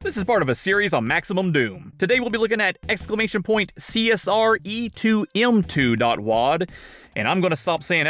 This is part of a series on Maximum Doom. Today we'll be looking at !CSRE2M2.wad, and I'm gonna stop saying !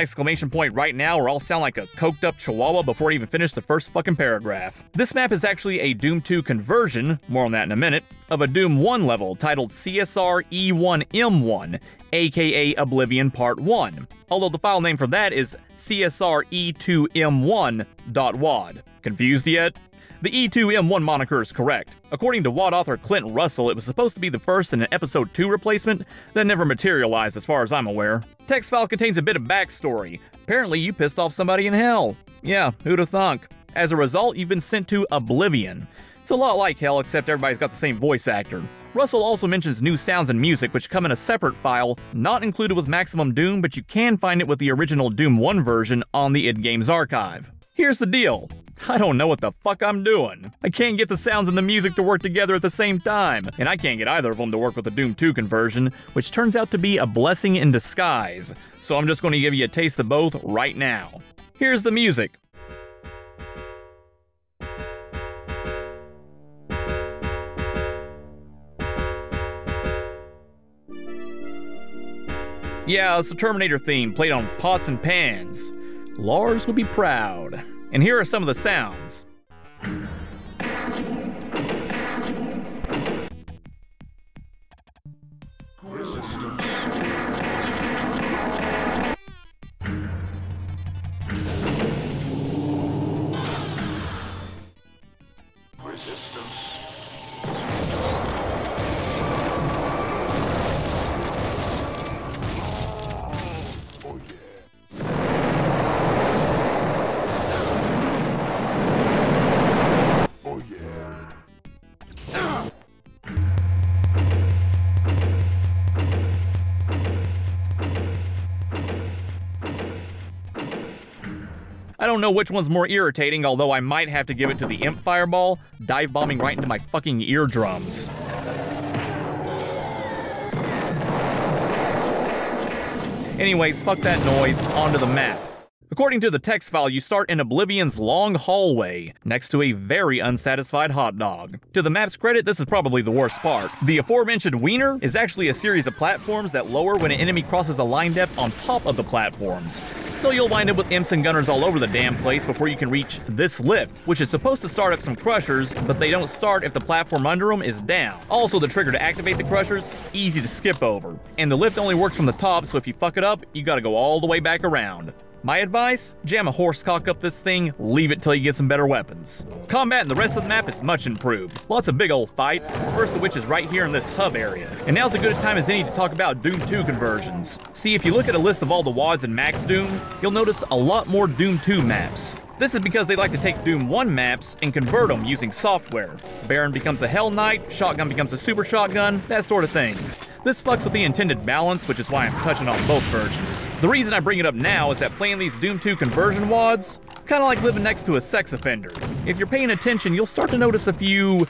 right now or I'll sound like a coked up chihuahua before I even finish the first fucking paragraph. This map is actually a Doom 2 conversion, more on that in a minute, of a Doom 1 level titled CSRE1M1, aka Oblivion Part 1, although the file name for that is CSRE2M1.wad. Confused yet? The E2M1 moniker is correct. According to WAD author Clint Russell, it was supposed to be the first in an Episode 2 replacement that never materialized as far as I'm aware. Text file contains a bit of backstory. Apparently you pissed off somebody in hell. Yeah, who'da thunk? As a result, you've been sent to Oblivion. It's a lot like hell, except everybody's got the same voice actor. Russell also mentions new sounds and music which come in a separate file, not included with Maximum Doom, but you can find it with the original Doom 1 version on the idgames archive. Here's the deal. I don't know what the fuck I'm doing. I can't get the sounds and the music to work together at the same time, and I can't get either of them to work with the Doom 2 conversion, which turns out to be a blessing in disguise. So I'm just going to give you a taste of both right now. Here's the music. Yeah, it's the Terminator theme played on pots and pans. Lars would be proud. And here are some of the sounds. I don't know which one's more irritating, although I might have to give it to the imp fireball, dive bombing right into my fucking eardrums. Anyways, fuck that noise, onto the map. According to the text file, you start in Oblivion's long hallway, next to a very unsatisfied hot dog. To the map's credit, this is probably the worst part. The aforementioned wiener is actually a series of platforms that lower when an enemy crosses a line depth on top of the platforms. So you'll wind up with imps and gunners all over the damn place before you can reach this lift, which is supposed to start up some crushers, but they don't start if the platform under them is down. Also, the trigger to activate the crushers, easy to skip over. And the lift only works from the top, so if you fuck it up, you gotta go all the way back around. My advice? Jam a horse cock up this thing, leave it till you get some better weapons. Combat in the rest of the map is much improved. Lots of big old fights, first of which is right here in this hub area. And now's as good a time as any to talk about Doom 2 conversions. See, if you look at a list of all the WADs in Max Doom, you'll notice a lot more Doom 2 maps. This is because they like to take Doom 1 maps and convert them using software. Baron becomes a Hell Knight, Shotgun becomes a Super Shotgun, that sort of thing. This fucks with the intended balance, which is why I'm touching on both versions. The reason I bring it up now is that playing these Doom 2 conversion wads, it's kind of like living next to a sex offender. If you're paying attention, you'll start to notice a few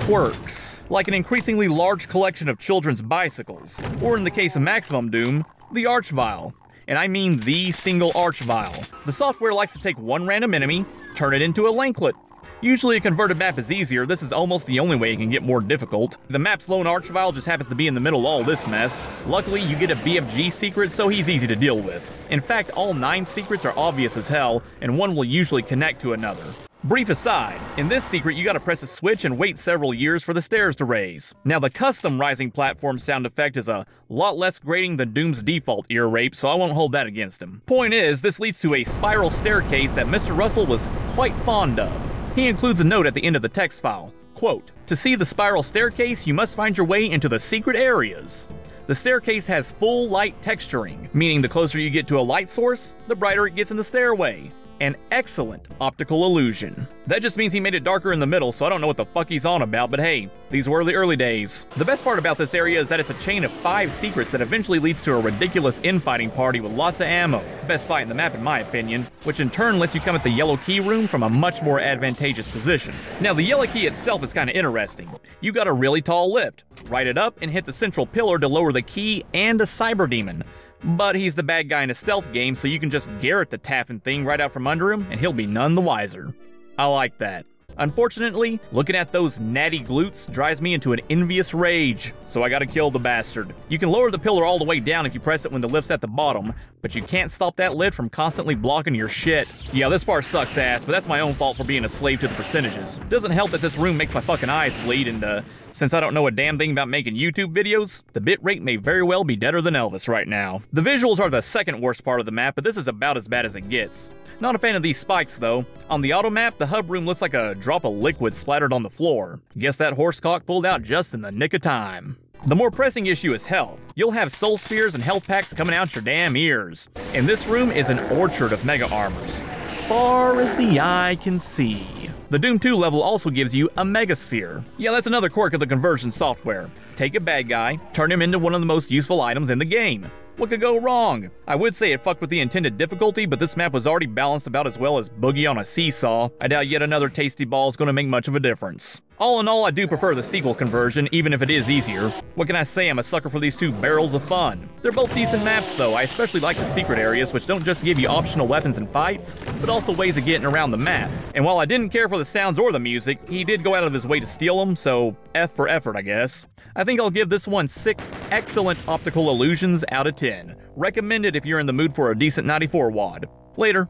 quirks, like an increasingly large collection of children's bicycles, or in the case of Maximum Doom, the Archvile. And I mean the single Archvile. The software likes to take one random enemy, turn it into a lanklet. Usually a converted map is easier, this is almost the only way it can get more difficult. The map's lone Archvile just happens to be in the middle of all this mess. Luckily, you get a BFG secret, so he's easy to deal with. In fact, all 9 secrets are obvious as hell, and one will usually connect to another. Brief aside, in this secret you gotta press a switch and wait several years for the stairs to raise. Now the custom rising platform sound effect is a lot less grating than Doom's default ear rape, so I won't hold that against him. Point is, this leads to a spiral staircase that Mr. Russell was quite fond of. He includes a note at the end of the text file, quote, "To see the spiral staircase, you must find your way into the secret areas." The staircase has full light texturing, meaning the closer you get to a light source, the brighter it gets in the stairway. An excellent optical illusion. That just means he made it darker in the middle, so I don't know what the fuck he's on about, but hey, these were the early days. The best part about this area is that it's a chain of 5 secrets that eventually leads to a ridiculous infighting party with lots of ammo. Best fight in the map in my opinion, which in turn lets you come at the yellow key room from a much more advantageous position. Now the yellow key itself is kind of interesting. You got a really tall lift, ride it up and hit the central pillar to lower the key and a cyber demon. But he's the bad guy in a stealth game, so you can just Garrett the Taffin thing right out from under him, and he'll be none the wiser. I like that. Unfortunately, looking at those natty glutes drives me into an envious rage, so I gotta kill the bastard. You can lower the pillar all the way down if you press it when the lift's at the bottom, but you can't stop that lid from constantly blocking your shit. Yeah, this part sucks ass, but that's my own fault for being a slave to the percentages. Doesn't help that this room makes my fucking eyes bleed, and since I don't know a damn thing about making YouTube videos, the bitrate may very well be deader than Elvis right now. The visuals are the second worst part of the map, but this is about as bad as it gets. Not a fan of these spikes, though. On the auto map, the hub room looks like a drop of liquid splattered on the floor. Guess that horse cock pulled out just in the nick of time. The more pressing issue is health. You'll have soul spheres and health packs coming out your damn ears. And this room is an orchard of mega armors, far as the eye can see. The Doom 2 level also gives you a mega sphere. Yeah, that's another quirk of the conversion software. Take a bad guy, turn him into one of the most useful items in the game. What could go wrong? I would say it fucked with the intended difficulty, but this map was already balanced about as well as Boogie on a seesaw. I doubt yet another tasty ball is going to make much of a difference. All in all, I do prefer the sequel conversion, even if it is easier. What can I say? I'm a sucker for these two barrels of fun. They're both decent maps, though. I especially like the secret areas, which don't just give you optional weapons and fights, but also ways of getting around the map. And while I didn't care for the sounds or the music, he did go out of his way to steal them, so F for effort, I guess. I think I'll give this one 6 excellent optical illusions out of 10. Recommended if you're in the mood for a decent 94 WAD. Later.